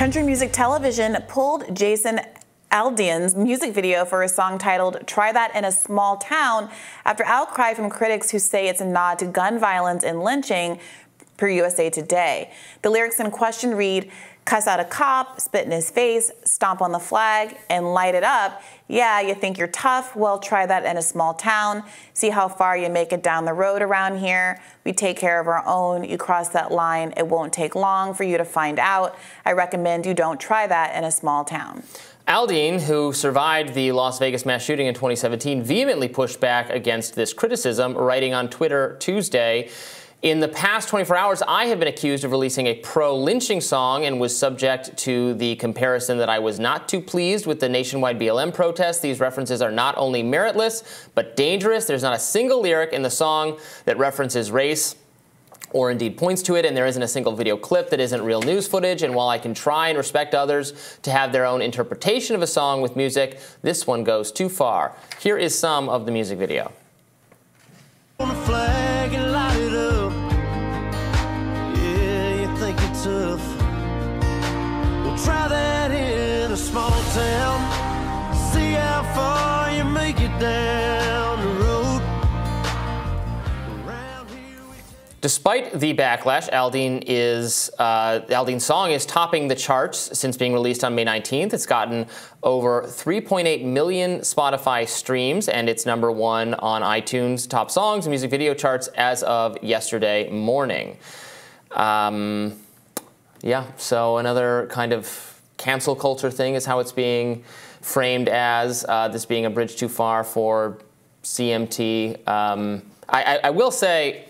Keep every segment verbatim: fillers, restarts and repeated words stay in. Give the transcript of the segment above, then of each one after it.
Country Music Television pulled Jason Aldean's music video for his song titled "Try That In a Small Town" after outcry from critics who say it's a nod to gun violence and lynching, per U S A Today. The lyrics in question read, "Cuss out a cop, spit in his face, stomp on the flag, and light it up. Yeah, you think you're tough? Well, try that in a small town. See how far you make it down the road around here. We take care of our own. You cross that line, it won't take long for you to find out. I recommend you don't try that in a small town." Aldean, who survived the Las Vegas mass shooting in twenty seventeen, vehemently pushed back against this criticism, writing on Twitter Tuesday, "In the past twenty-four hours, I have been accused of releasing a pro-lynching song and was subject to the comparison that I was not too pleased with the nationwide B L M protests. These references are not only meritless, but dangerous. There's not a single lyric in the song that references race or indeed points to it, and there isn't a single video clip that isn't real news footage. And while I can try and respect others to have their own interpretation of a song with music, this one goes too far." Here is some of the music video. On the flag and light it up. Yeah, you think it's tough. Well, try that in a small town. See how far you make it down the road. Despite the backlash, Aldean is, uh, Aldean's song is topping the charts since being released on May nineteenth. It's gotten over three point eight million Spotify streams, and it's number one on iTunes top songs and music video charts as of yesterday morning. Um, yeah, so another kind of cancel culture thing is how it's being framed as, uh, this being a bridge too far for C M T. Um, I, I, I will say,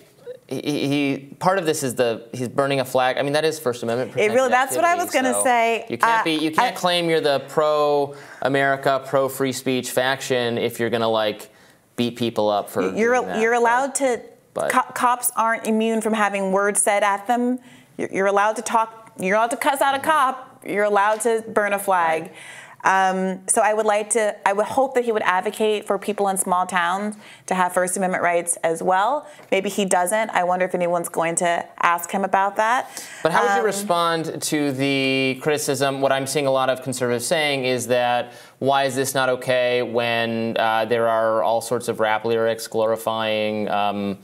He, he part of this is the he's burning a flag. I mean, that is First Amendment protection. It really that's activity, what I was going to so say. You can't uh, be you can't I, claim you're the pro America, pro free speech faction if you're going to like beat people up for. You're doing that, you're allowed but, to. But. Co cops aren't immune from having words said at them. You're, you're allowed to talk. You're allowed to cuss out a cop. You're allowed to burn a flag. Right. Um, so I would like to, I would hope that he would advocate for people in small towns to have First Amendment rights as well. Maybe he doesn't. I wonder if anyone's going to ask him about that. But how um, would you respond to the criticism? What I'm seeing a lot of conservatives saying is that, why is this not okay when uh, there are all sorts of rap lyrics glorifying um,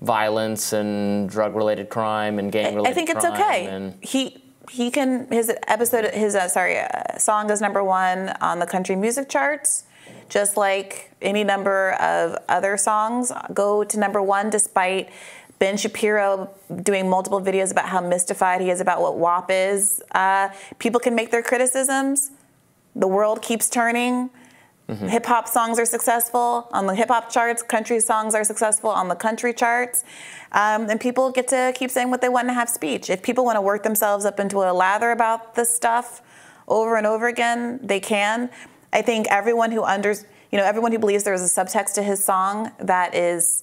violence and drug-related crime and gang-related crime? I think it's okay. He... He can, his episode, his, uh, sorry, uh, song is number one on the country music charts, just like any number of other songs go to number one, despite Ben Shapiro doing multiple videos about how mystified he is about what W A P is. Uh, people can make their criticisms. The world keeps turning. Mm-hmm. Hip-hop songs are successful on the hip-hop charts. Country songs are successful on the country charts. Um, and people get to keep saying what they want and have speech. If people want to work themselves up into a lather about this stuff over and over again, they can. I think everyone who under, you know, everyone who believes there is a subtext to his song that is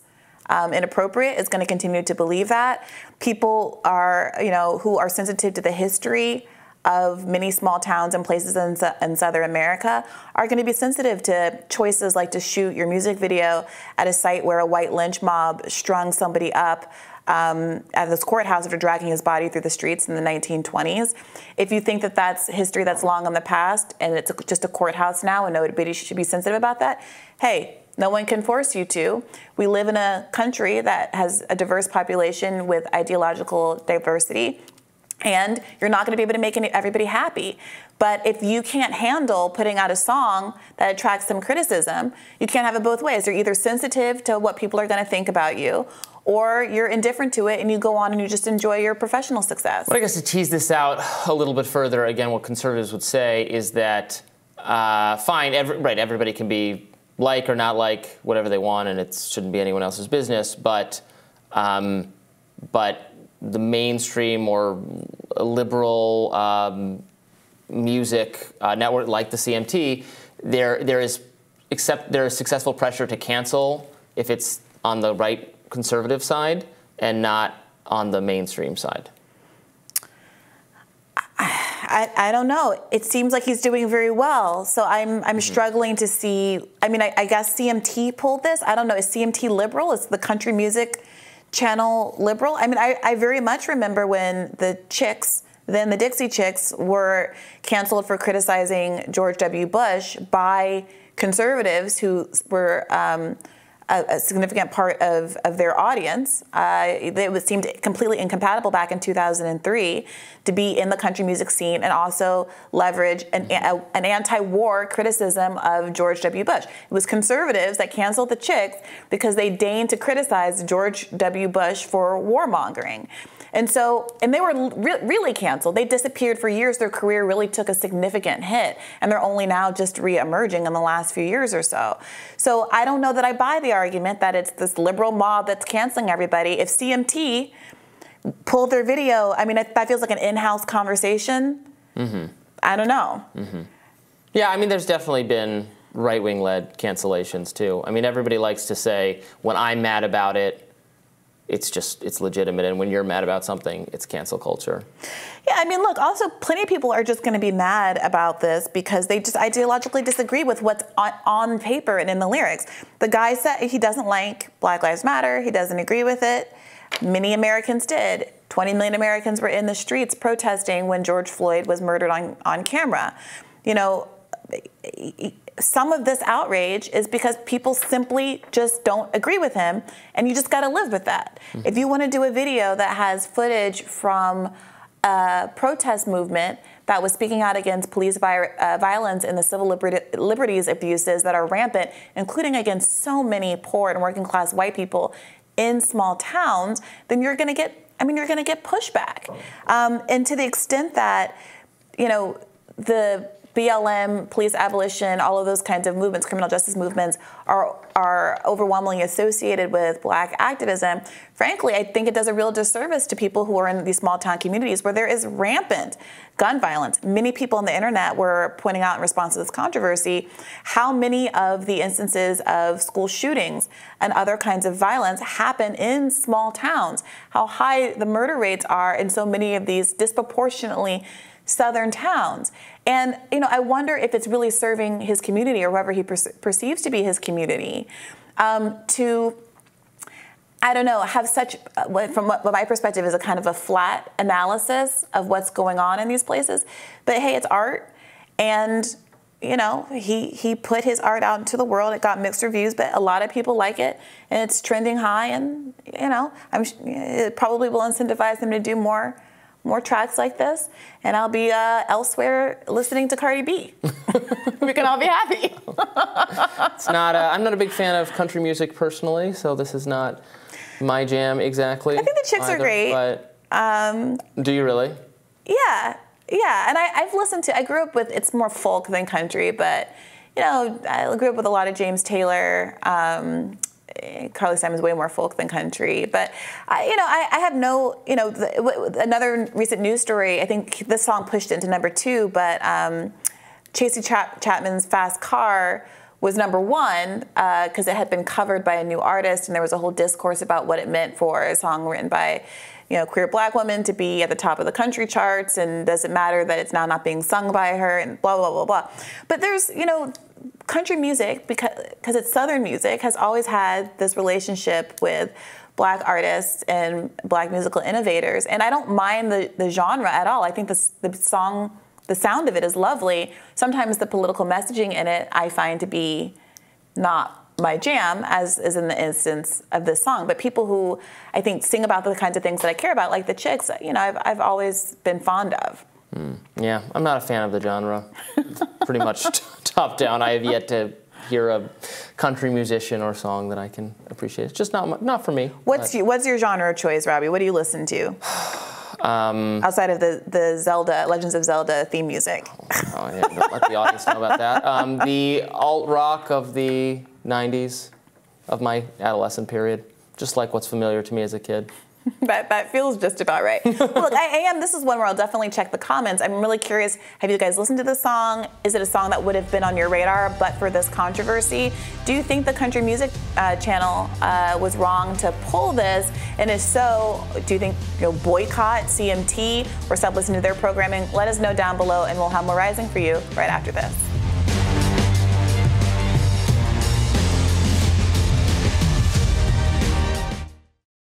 um, inappropriate is going to continue to believe that. People are, you know, who are sensitive to the history of many small towns and places in, in Southern America are going to be sensitive to choices like to shoot your music video at a site where a white lynch mob strung somebody up um, at this courthouse after dragging his body through the streets in the nineteen twenties. If you think that that's history that's long in the past and it's just a courthouse now and nobody should be sensitive about that, hey, no one can force you to. We live in a country that has a diverse population with ideological diversity, and you're not going to be able to make any, everybody happy. But if you can't handle putting out a song that attracts some criticism, you can't have it both ways. You're either sensitive to what people are going to think about you, or you're indifferent to it and you go on and you just enjoy your professional success. But I guess to tease this out a little bit further, again, what conservatives would say is that, uh, fine, every, right, everybody can be like or not like whatever they want, and it shouldn't be anyone else's business, but, um, but... the mainstream or liberal um, music uh, network like the C M T, there there is except there is successful pressure to cancel if it's on the right conservative side and not on the mainstream side. I, I don't know. It seems like he's doing very well, so I'm I'm struggling to see. I mean, I, I guess C M T pulled this. I don't know. Is C M T liberal? Is the country music channel liberal? I mean, I, I very much remember when the Chicks, Then the Dixie Chicks were canceled for criticizing George W. Bush by conservatives who were um, a, a significant part of, of their audience. Uh, it was, seemed completely incompatible back in two thousand three to be in the country music scene and also leverage an, a, an anti-war criticism of George W. Bush. It was conservatives that canceled the Chicks because they deigned to criticize George W. Bush for warmongering. And so, and they were re really canceled. They disappeared for years. Their career really took a significant hit, and they're only now just re-emerging in the last few years or so. So I don't know that I buy the argument that it's this liberal mob that's canceling everybody. If C M T pulled their video, I mean, that feels like an in-house conversation. Mm-hmm. I don't know. Mm-hmm. Yeah, I mean, there's definitely been right-wing-led cancellations, too. I mean, everybody likes to say, when I'm mad about it, it's just, it's legitimate, and when you're mad about something, it's cancel culture. Yeah, I mean, look, also plenty of people are just gonna be mad about this because they just ideologically disagree with what's on, on paper and in the lyrics. The guy said he doesn't like Black Lives Matter, he doesn't agree with it. Many Americans did. twenty million Americans were in the streets protesting when George Floyd was murdered on, on camera. You know, some of this outrage is because people simply just don't agree with him, and you just gotta live with that. Mm-hmm. If you wanna do a video that has footage from a protest movement that was speaking out against police violence and the civil liberties abuses that are rampant, including against so many poor and working class white people in small towns, then you're gonna get, I mean, you're gonna get pushback. Um, and to the extent that, you know, the B L M, police abolition, all of those kinds of movements, criminal justice movements, are are overwhelmingly associated with black activism. Frankly, I think it does a real disservice to people who are in these small town communities where there is rampant gun violence. Many people on the internet were pointing out in response to this controversy how many of the instances of school shootings and other kinds of violence happen in small towns, how high the murder rates are in so many of these disproportionately southern towns. And, you know, I wonder if it's really serving his community or whoever he per perceives to be his community um, to, I don't know, have such, uh, from what, what my perspective is a kind of a flat analysis of what's going on in these places. But hey, it's art. And, you know, he, he put his art out into the world. It got mixed reviews, but a lot of people like it. And it's trending high. And, you know, I'm, it probably will incentivize him to do more. more tracks like this, and I'll be uh, elsewhere listening to Cardi B. We can all be happy. It's not. A, I'm not a big fan of country music personally, so this is not my jam exactly. I think the Chicks either, are great. But um, do you really? Yeah, yeah. And I, I've listened to. I grew up with. It's more folk than country, but you know, I grew up with a lot of James Taylor. Um, Carly Simon is way more folk than country, but I, you know, I, I have no, you know, the, w another recent news story. I think this song pushed into number two, but um, Tracy Chap Chapman's "Fast Car" was number one because uh, it had been covered by a new artist, and there was a whole discourse about what it meant for a song written by, you know, queer black woman to be at the top of the country charts, and does it matter that it's now not being sung by her, and blah blah blah blah. But there's, you know. Country music, because, because it's Southern music, has always had this relationship with black artists and black musical innovators. And I don't mind the, the genre at all. I think the, the song, the sound of it is lovely. Sometimes the political messaging in it I find to be not my jam, as is in the instance of this song. But people who I think sing about the kinds of things that I care about, like the Chicks, you know, I've, I've always been fond of. Mm, yeah, I'm not a fan of the genre. Pretty much top down. I have yet to hear a country musician or song that I can appreciate. It's just not not for me. What's you, what's your genre of choice, Robbie? What do you listen to? Um, Outside of the the Zelda Legends of Zelda theme music. Oh, oh yeah, don't let the audience know about that. Um, the alt rock of the nineties, of my adolescent period, just like what's familiar to me as a kid. That, that feels just about right. Well, look, I am. This is one where I'll definitely check the comments. I'm really curious. Have you guys listened to this song? Is it a song that would have been on your radar but for this controversy? Do you think the Country Music uh, Channel uh, was wrong to pull this? And if so, do you think you'll boycott C M T or stop listening to their programming? Let us know down below, and we'll have more Rising for you right after this.